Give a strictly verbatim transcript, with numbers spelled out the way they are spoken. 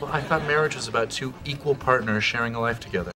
Well, I thought marriage was about two equal partners sharing a life together.